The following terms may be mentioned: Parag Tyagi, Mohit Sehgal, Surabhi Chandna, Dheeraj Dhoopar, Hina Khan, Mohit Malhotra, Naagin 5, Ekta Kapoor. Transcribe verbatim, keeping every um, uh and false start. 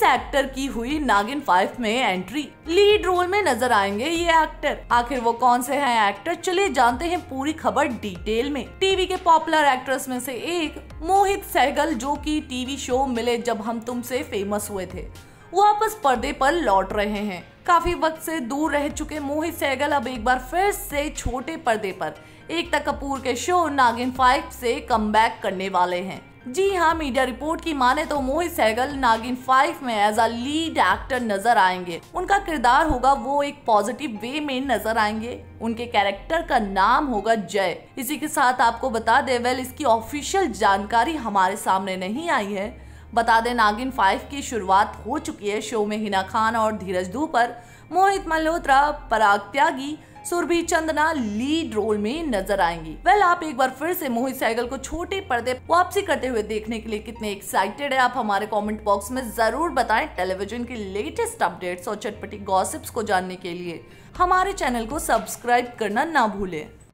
इस एक्टर की हुई नागिन फाइव में एंट्री। लीड रोल में नजर आएंगे ये एक्टर। आखिर वो कौन से हैं एक्टर, चलिए जानते हैं पूरी खबर डिटेल में। टीवी के पॉपुलर एक्ट्रेस में से एक मोहित सहगल, जो कि टीवी शो मिले जब हम तुमसे फेमस हुए थे, वापस पर्दे पर लौट रहे हैं। काफी वक्त से दूर रह चुके मोहित सहगल अब एक बार फिर से छोटे पर्दे पर एकता कपूर के शो नागिन फाइव से कमबैक करने वाले हैं। जी हाँ, मीडिया रिपोर्ट की माने तो मोहित सहगल नागिन फाइव में एज अ लीड एक्टर नजर आएंगे। उनका किरदार होगा वो एक पॉजिटिव वे में नजर आएंगे। उनके कैरेक्टर का नाम होगा जय। इसी के साथ आपको बता दे, वेल इसकी ऑफिशियल जानकारी हमारे सामने नहीं आई है। बता दें नागिन फाइव की शुरुआत हो चुकी है। शो में हिना खान और धीरज धूपर, मोहित मल्होत्रा, पराग त्यागी, सुरभि चंदना लीड रोल में नजर आएंगी। वेल आप एक बार फिर से मोहित सहगल को छोटे पर्दे वापसी करते हुए देखने के लिए कितने एक्साइटेड है, आप हमारे कमेंट बॉक्स में जरूर बताएं। टेलीविजन के लेटेस्ट अपडेट्स और चटपटी गॉसिप्स को जानने के लिए हमारे चैनल को सब्सक्राइब करना ना भूलें।